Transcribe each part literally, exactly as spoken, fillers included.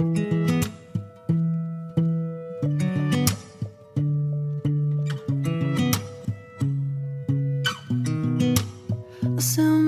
I'm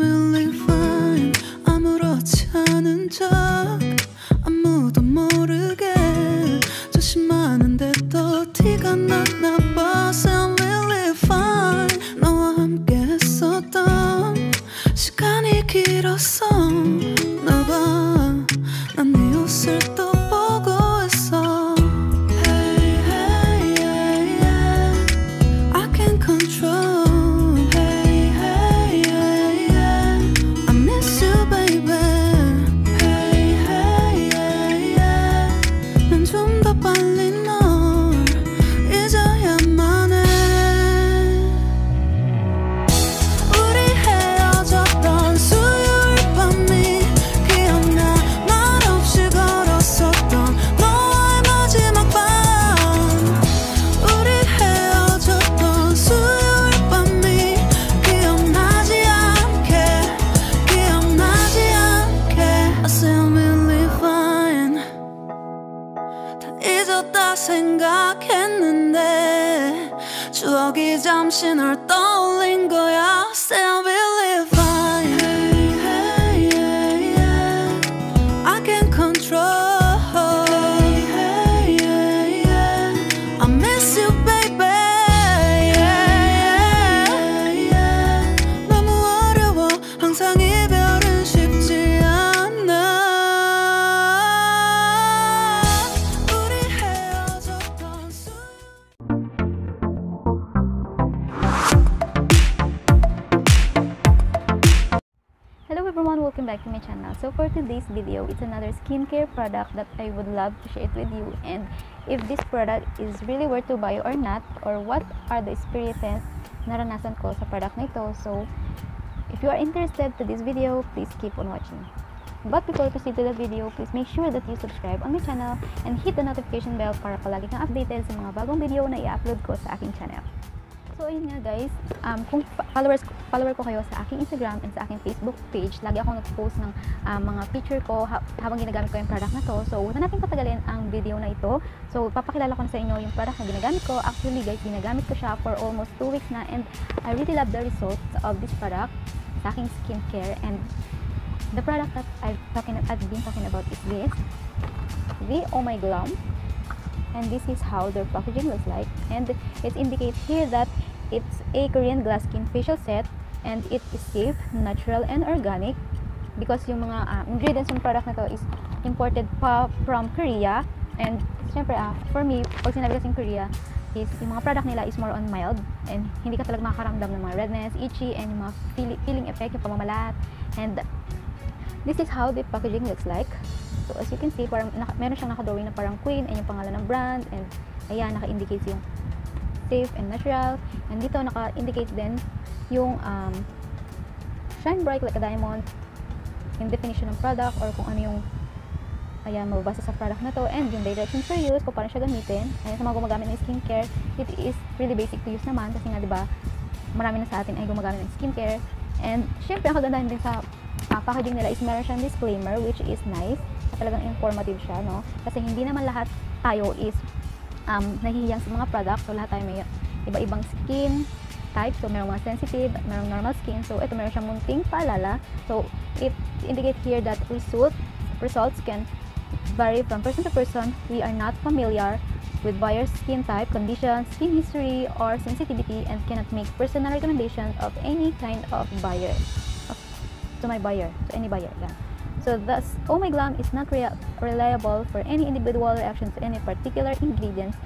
really fine. 아무렇지 않은 척 아무도 모르게 조심하는데 또 티가 났나 봐. I'm really fine. 너와 함께 했었던 시간이 길었어 나 봐. 난 네 옷을 또 보고 있어. Hey, hey, yeah, yeah. I can't control. 잊었다 생각했는데 추억이 잠시 널 떠올린 거야. Still really fine. Hey, hey, yeah, yeah. I can't control. Hey, hey, yeah, yeah. I miss you, baby. Yeah, yeah, yeah, yeah. 너무 어려워 항상 이별은 쉽지. Hello everyone, welcome back to my channel. So for today's video, it's another skincare product that I would love to share it with you, and if this product is really worth to buy or not, or what are the experiences naranasan ko sa product na ito. So if you are interested to this video, please keep on watching. But before you proceed to the video, please make sure that you subscribe on my channel and hit the notification bell para palagi kang updated sa mga bagong video na i-upload ko sa aking channel. So ayun nga guys, um, kung followers, follower ko kayo sa aking Instagram and sa aking Facebook page, lagi akong nag-post ng um, mga picture ko ha habang ginagamit ko yung product na to. So huwag na natin patagalin ang video na ito. So papakilala ko na sa inyo yung product na ginagamit ko. Actually guys, ginagamit ko siya for almost two weeks na, and I really love the results of this product sa aking skincare. And the product that I've, talking, I've been talking about is this, the O Mai Glam. And this is how their packaging looks like, and it indicates here that it's a Korean glass skin facial set, and it is safe, natural, and organic because yung mga uh, ingredients ng product na to is imported pa from Korea. And syempre, uh, for me, pag sinabi kasing Korea, is yung mga product nila is more on mild, and hindi ka talaga makakaramdam ng mga redness, itchy, and yung mga peeling effect, yung pamamalat. And this is how the packaging looks like. So as you can see, parang naka, meron siyang nakadrawing na parang queen, and yung pangalan ng brand, and ayan, naka-indicate yung safe and natural, and dito naka-indicate din yung um, shine bright like a diamond, yung definition ng product or kung ano yung ayan, mababasa sa product na to, and yung direction for use, kung paano siya gamitin. Ayan, sa mga gumagamit ng skincare, it is really basic to use naman kasi nga diba marami na sa atin ay gumagamit ng skincare. And syempre, ang kagandahan din sa uh, packaging nila is meron siyang disclaimer which is nice, talagang informative siya, no? Kasi hindi naman lahat tayo is Um, nahihiyang sa mga product. So lahat tayo may iba-ibang skin type. So merong mga sensitive, merong normal skin. So ito, meron siyang munting paalala. So it indicates here that result, results can vary from person to person. We are not familiar with buyer's skin type, condition, skin history, or sensitivity, and cannot make personal recommendations of any kind of buyer. Of, to my buyer. To any buyer. Yeah. So thus, O Mai Glam is not re reliable for any individual reaction to any particular ingredients.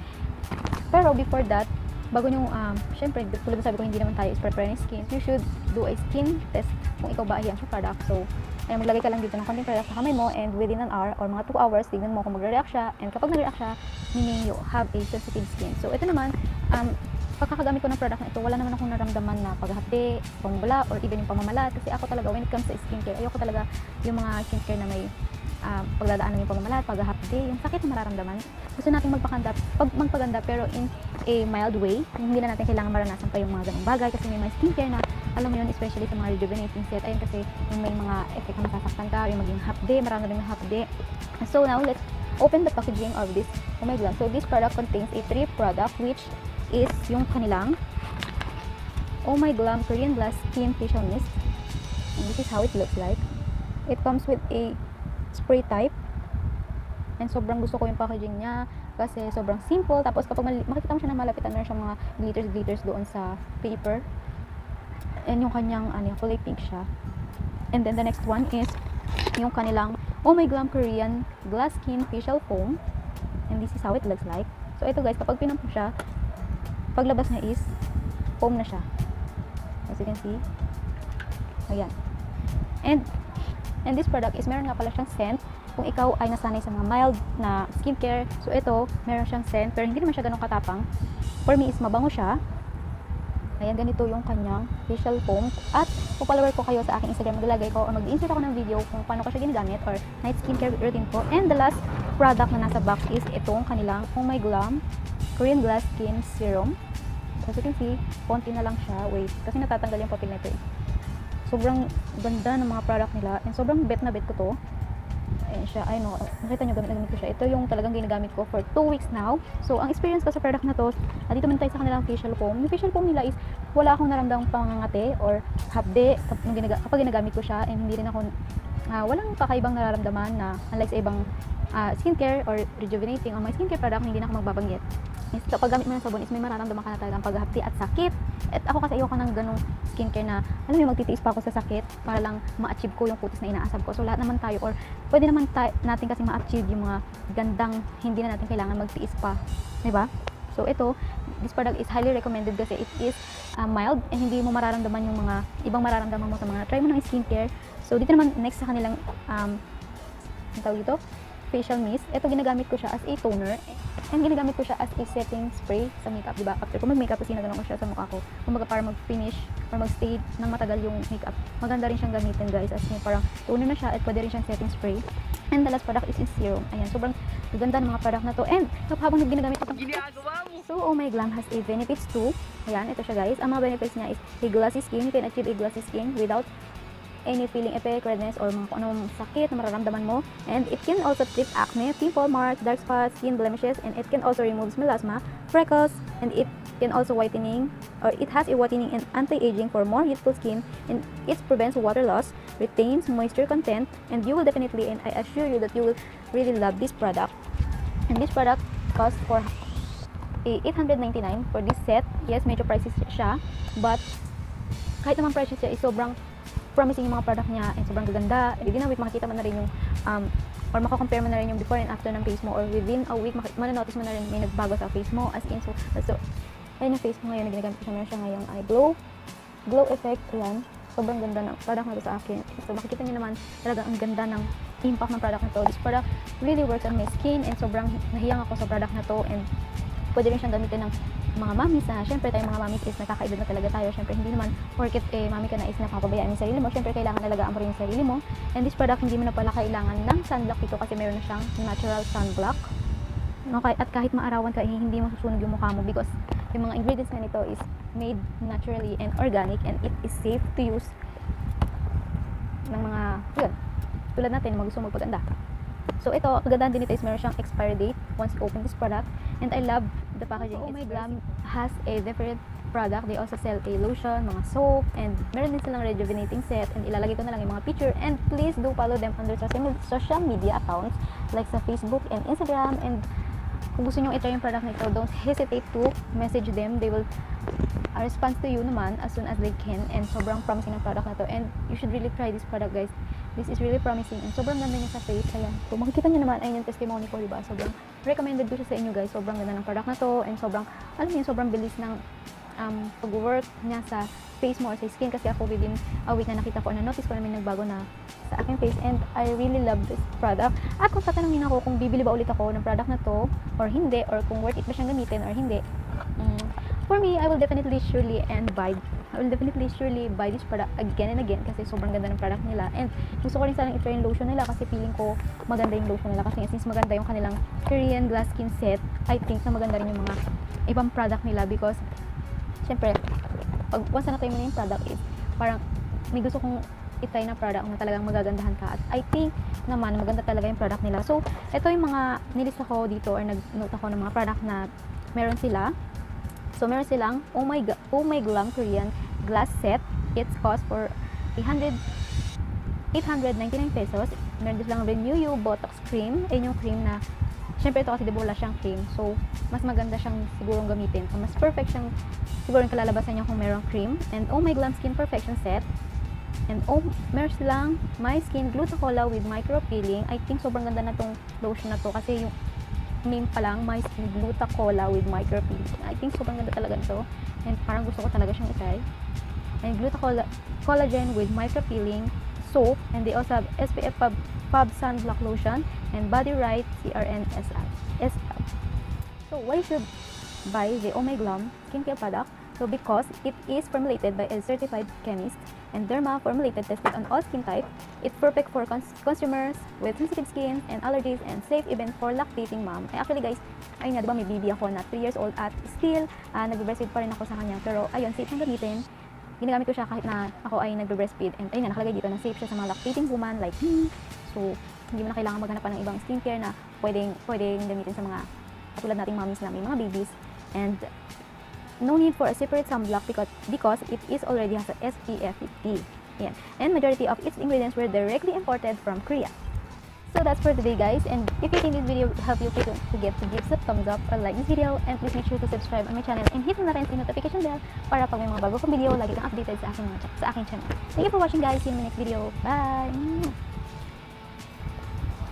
Pero before that, bago nyo, um, syempre, tulad na sabi ko, hindi naman tayo is preparing skin. You should do a skin test kung ikaw ba ahiyang sa product. So, ay, maglagay ka lang dito ng konting product sa kamay mo, and within an hour or mga two hours, tignan mo kung magre-react siya. And kapag nag-react siya, meaning you have a sensitive skin. So, ito naman, um, pagkakagamit ko ng product na ito, wala naman akong naramdaman na paghati, pambula, or even yung pamamalat. Kasi ako talaga, when it comes to skincare, ayoko talaga yung mga skincare na may uh, pagdadaanan yung pamamalat, paghati, yung sakit na mararamdaman. Gusto natin magpaganda, pag magpaganda pero in a mild way. Hindi na natin kailangan maranasan pa yung mga ganong bagay kasi may mga skincare na, alam mo yun, especially sa mga rejuvenating set, ayun kasi yung may mga effect na masasaktan ka, yung maging half day, marami rin yung half day. So now, let's open the packaging of this O Mai Glam. So this product contains a three product, which is yung kanilang O Mai Glam Korean Glass Skin Facial Mist, and this is how it looks like. It comes with a spray type, and sobrang gusto ko yung packaging niya kasi sobrang simple. Tapos kapag makikita mo siya na malapitan, meron siyang mga glitters glitters doon sa paper, and yung kanyang ano, kulay pink siya. And then the next one is yung kanilang O Mai Glam Korean Glass Skin Facial Foam, and this is how it looks like. So ito guys, kapag pinampo siya, paglabas niya is foam na siya, as you can see. Ayan. And And this product is, meron nga pala siyang scent kung ikaw ay nasanay sa mga mild na skincare. So ito, meron siyang scent pero hindi naman siya ganun katapang. For me is mabango siya. Ayan, ganito yung kanyang facial foam. At kung follower ko kayo sa aking Instagram, maglalagay ko o mag-insert ako ng video kung paano ko siya ginagamit or night skincare routine ko. And the last product na nasa box is itong kanilang O Mai Glam Korean Glass Skin Serum. As you can see, konti na lang siya. Wait, kasi natatanggal yung papel nito eh. Sobrang ganda ng mga product nila, and sobrang bet na bet ko to. Ayan siya, I know, nakita nyo gamit na gamit ko siya. Ito yung talagang ginagamit ko for two weeks now. So ang experience ko sa product na to, at dito man tayo sa kanilang facial foam. Yung facial foam nila is wala akong naramdang pangangate or hapde kapag ginagamit ko siya, and hindi rin ako uh, walang kakaibang nararamdaman na unlike sa ibang uh, skincare or rejuvenating on my skincare product, hindi na ako magbabanggit. So pag gamit mo ng sabon is may mararamdaman ka na talagang paghahapdi at sakit. At ako kasi ayoko ng ganung skincare na alam mo magtitiis pa ako sa sakit para lang ma-achieve ko yung kutis na inaasam ko. So lahat naman tayo or pwede naman tayo, natin kasi ma-achieve yung mga gandang hindi na natin kailangan magtiis pa, 'di ba? So ito, this product is highly recommended kasi it is uh, mild and hindi mo mararamdaman yung mga ibang mararamdaman mo sa mga try mo ng skincare. So dito naman next sa kanilang um tawag dito, facial mist. Ito ginagamit ko siya as a toner. And ginagamit ko siya as a setting spray sa makeup, diba? After ko mag-makeup, kasi nagano ko siya sa mukha ko. Kumbaga para mag-finish or mag-stay ng matagal yung makeup. Maganda rin siyang gamitin guys, as in parang toner na siya at pwede rin siyang setting spray. And the last product is in serum. Ayan, sobrang ganda ng mga product na to. And habang ginagamit ko ito, so O Mai Glam has a benefits too. Ayan, ito siya guys. Ang mga benefits niya is a glossy skin. You can achieve a glossy skin without any feeling effect, redness, or mga anong sakit na mararamdaman mo. And it can also treat acne, pimple marks, dark spots, skin blemishes, and it can also remove melasma, freckles, and it can also whitening, or it has a whitening and anti-aging for more youthful skin, and it prevents water loss, retains moisture content, and you will definitely, and I assure you that you will really love this product. And this product costs for eight hundred ninety-nine for this set. Yes, medyo pricey siya, but kahit naman pricey siya, is sobrang promising yung mga product niya, and sobrang gaganda. Within a week, makikita mo na rin yung, um, or makakompare mo na rin yung before and after ng face mo, or within a week, mananotice mo na rin may nagbago sa face mo, as in, so, so ayun yung face mo ngayon, ginagamit ko siya, meron siya ngayong eye glow, glow effect, yan, sobrang ganda ng product na to sa akin. So, makikita nyo naman, talaga ang ganda ng impact ng product na to. This product really works on my skin, and sobrang nahiyang ako sa product na to, and pwede rin siyang gamitin ng mga mamis ha. Siyempre tayong mga mamis is nakakaedad na talaga tayo. Siyempre hindi naman porket eh mami ka na is napapabayaan yung sarili mo. Siyempre kailangan nalagaan mo rin yung sarili mo. And this product hindi mo na pala kailangan ng sunblock dito kasi meron na siyang natural sunblock. Okay, at kahit maarawan ka, hindi masusunog yung mukha mo because yung mga ingredients na nito is made naturally and organic, and it is safe to use ng mga yun, tulad natin magusto magpaganda. So ito, kagandahan din ito is meron siyang expiry date once you open this product, and I love the packaging. So, O Mai Glam has a different product. They also sell a lotion, mga soap, and meron din silang rejuvenating set, and ilalagay ko na lang yung mga picture, and please do follow them under social media accounts like sa Facebook and Instagram. And kung gusto nyo i-try yung product nito, don't hesitate to message them. They will respond to you naman as soon as they can, and sobrang promising ng product na to, and you should really try this product guys. This is really promising, and sobrang ganda niya sa face. Ayan. So, makikita niyo naman, ayun yung testimony ko, diba? Sobrang recommended ko siya sa inyo, guys. Sobrang ganda ng product na to, and sobrang, alam niyo, sobrang bilis ng um, pag-work niya sa face mo or sa skin, kasi ako within a week na nakita ko, na-notice ko na may nagbago na sa aking face, and I really love this product. At kung tatanungin ako kung bibili ba ulit ako ng product na to, or hindi, or kung worth it ba siyang gamitin, or hindi, um, for me, I will definitely, surely, and buy I will definitely surely buy this product again and again kasi sobrang ganda ng product nila, and gusto ko rin sanang i-try yung lotion nila kasi feeling ko maganda yung lotion nila kasi since maganda yung kanilang Korean Glass Skin set, I think na maganda rin yung mga ibang product nila because syempre pag once na tayo mo na yung product is parang may gusto kong itay na product na talagang magagandahan ka. At I think naman maganda talaga yung product nila. So, ito yung mga nilista ko dito or nag-note ako ng mga product na meron sila. So, meron silang O Mai O Mai Glam Korean Glass Set. It's cost for eight hundred ninety-nine pesos. Meron din silang Renew You Botox Cream. Ayun yung cream na, syempre ito kasi debola siyang cream. So, mas maganda siyang sigurong gamitin. So, mas perfect siyang sigurong kalalabasan niya kung merong cream. And O Mai Glam Skin Perfection Set. And oh, meron silang My Skin Glutacola with Micro Peeling. I think sobrang ganda na tong lotion na to kasi yung name pa lang, My Skin Glutacola with Micro Peeling. I think sobrang ganda talaga nito. And parang gusto ko talaga siyang itry. And Glutacola Collagen with Micro Peeling Soap. And they also have S P F Pub, Pub Sunblock Lotion and Body Right C R N S L. So why should buy the O Mai Glam skincare product? So because it is formulated by a certified chemist and derma formulated tested on all skin type, it's perfect for cons consumers with sensitive skin and allergies and safe even for lactating mom. Ay, actually guys, ayun nga, diba may baby ako na three years old at still uh, nag-breastfeed pa rin ako sa kanya. Pero ayun, safe siyang gamitin. Ginagamit ko siya kahit na ako ay nag-breastfeed, and ayun nga, nakalagay dito na safe siya sa mga lactating woman like me. So, hindi mo na kailangan maghanap pa ng ibang skincare na pwedeng, pwedeng gamitin sa mga katulad nating mommies na may mga babies. And no need for a separate sunblock because, because it is already has a S P F fifty. Yeah. And majority of its ingredients were directly imported from Korea. So that's for today guys, and if you think this video will help you, please don't forget to give a thumbs up or like this video, and please make sure to subscribe on my channel and hit na rin yung notification bell para pag may mga bago kong video, lagi kang updated sa aking, sa aking channel. Thank you for watching guys, see you in my next video. Bye!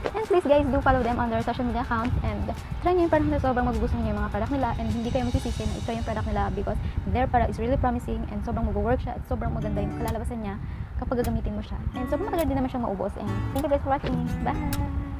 And please guys, do follow them on their social media accounts and try nyo yung product nila. Sobrang magugustuhan nyo yung mga product nila, and hindi kayo magsisisi na i-try yung product nila because their product is really promising and sobrang mag-work siya at sobrang maganda yung kalalabasan niya kapag gagamitin mo siya. And sobrang matagal din naman siyang maubos, and thank you guys for watching. Bye!